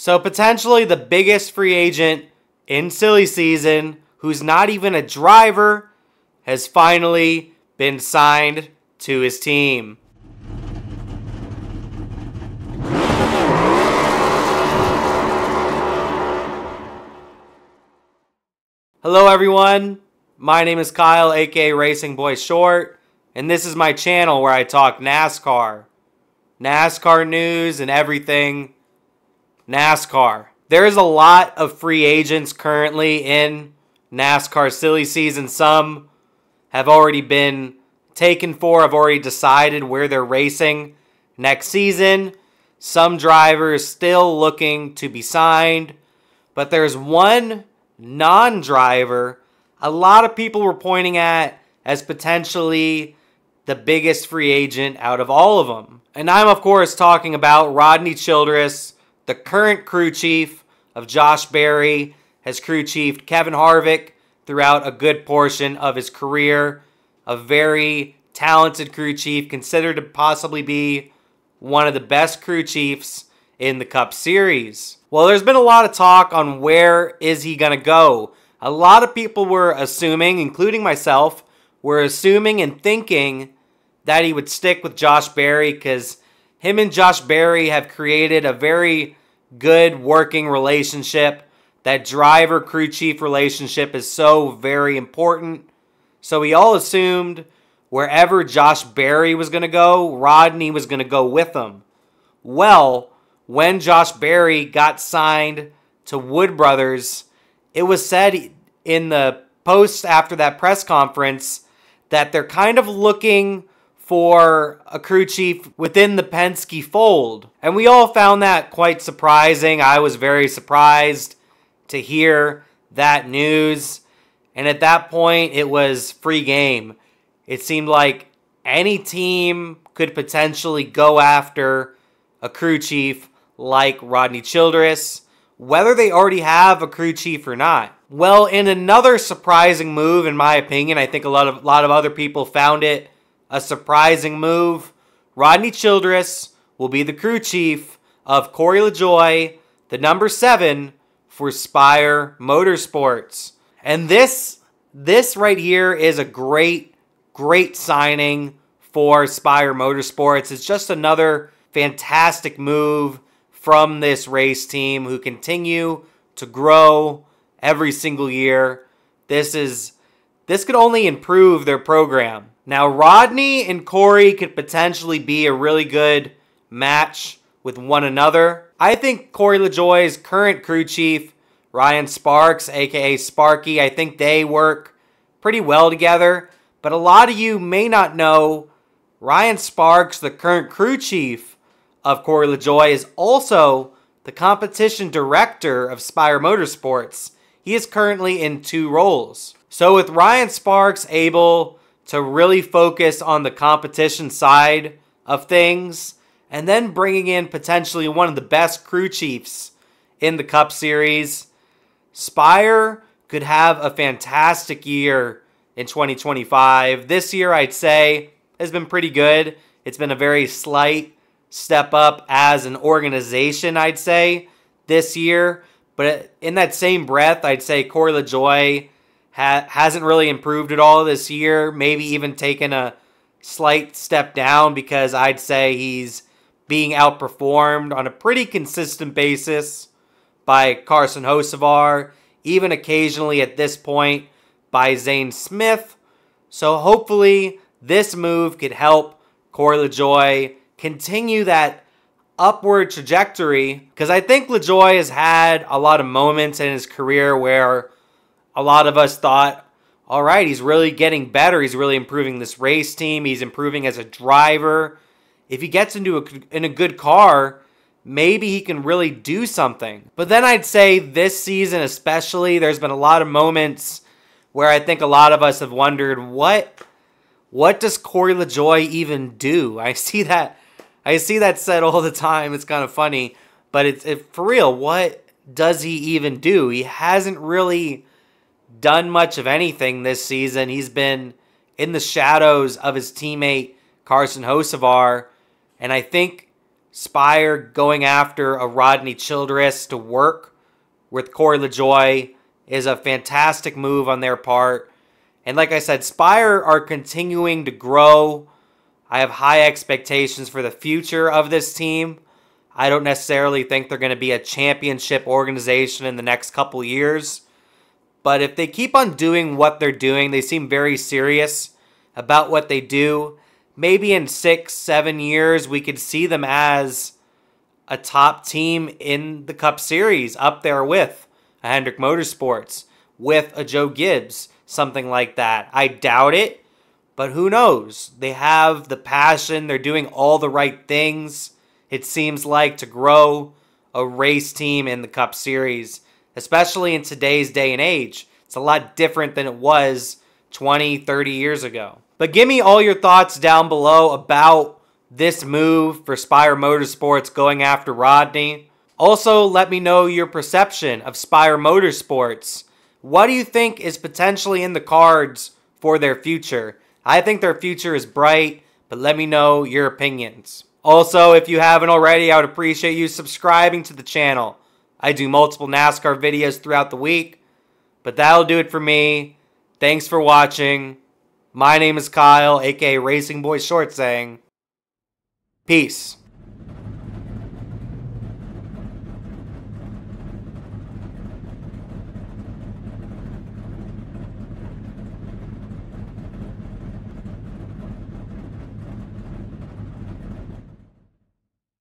So potentially the biggest free agent in silly season, who's not even a driver, has finally been signed to his team. Hello everyone, my name is Kyle, aka Racing Boy Short, and this is my channel where I talk NASCAR. NASCAR news and everything NASCAR. There is a lot of free agents currently in NASCAR silly season. Some have already been taken for, have already decided where they're racing next season. Some drivers still looking to be signed, but there's one non-driver a lot of people were pointing at as potentially the biggest free agent out of all of them. And I'm of course talking about Rodney Childers, the current crew chief of Josh Berry, has crew chiefed Kevin Harvick throughout a good portion of his career. A very talented crew chief, considered to possibly be one of the best crew chiefs in the Cup Series. Well, there's been a lot of talk on where is he going to go. A lot of people were assuming, including myself, were assuming and thinking that he would stick with Josh Berry because him and Josh Berry have created a very good working relationship. That driver-crew chief relationship is so very important. So we all assumed wherever Josh Berry was going to go, Rodney was going to go with him. Well, when Josh Berry got signed to Wood Brothers, it was said in the post after that press conference that they're kind of looking for a crew chief within the Penske fold. And we all found that quite surprising. I was very surprised to hear that news. And at that point, it was free game. It seemed like any team could potentially go after a crew chief like Rodney Childers, whether they already have a crew chief or not. Well, in another surprising move, in my opinion, I think a lot of other people found it a surprising move, Rodney Childers will be the crew chief of Corey LaJoie, the number 7 for Spire Motorsports. And this right here is a great signing for Spire Motorsports. It's just another fantastic move from this race team who continue to grow every single year. This could only improve their program. Now, Rodney and Corey could potentially be a really good match with one another. I think Corey LaJoie's current crew chief, Ryan Sparks, aka Sparky, I think they work pretty well together. But a lot of you may not know Ryan Sparks, the current crew chief of Corey LaJoie, is also the competition director of Spire Motorsports. He is currently in 2 roles. So with Ryan Sparks able to really focus on the competition side of things, and then bringing in potentially one of the best crew chiefs in the Cup Series, Spire could have a fantastic year in 2025. This year, I'd say, has been pretty good. It's been a very slight step up as an organization, I'd say, this year. But in that same breath, I'd say Corey LaJoie hasn't really improved at all this year, maybe even taken a slight step down, because I'd say he's being outperformed on a pretty consistent basis by Carson Hocevar, even occasionally at this point by Zane Smith. So hopefully this move could help Corey LaJoie continue that upward trajectory, because I think LaJoie has had a lot of moments in his career where a lot of us thought, all right, he's really getting better. He's really improving this race team. He's improving as a driver. If he gets in a good car, maybe he can really do something. But then I'd say this season especially, there's been a lot of moments where I think a lot of us have wondered, what does Corey LaJoie even do? I see that said all the time. It's kind of funny, but it's for real. What does he even do? He hasn't really done much of anything this season. He's been in the shadows of his teammate Carson Hocevar, and I think Spire going after a Rodney Childers to work with Corey LaJoie is a fantastic move on their part. And like I said, Spire are continuing to grow. I have high expectations for the future of this team. I don't necessarily think they're going to be a championship organization in the next couple years. But if they keep on doing what they're doing, they seem very serious about what they do. Maybe in 6-7 years, we could see them as a top team in the Cup Series, up there with a Hendrick Motorsports, with a Joe Gibbs, something like that. I doubt it, but who knows? They have the passion. They're doing all the right things, it seems like, to grow a race team in the Cup Series, especially in today's day and age. It's a lot different than it was 20, 30 years ago. But give me all your thoughts down below about this move for Spire Motorsports going after Rodney. Also, let me know your perception of Spire Motorsports. What do you think is potentially in the cards for their future? I think their future is bright, but let me know your opinions. Also, if you haven't already, I would appreciate you subscribing to the channel. I do multiple NASCAR videos throughout the week, but that'll do it for me. Thanks for watching. My name is Kyle, aka Racing Boy Short, saying peace.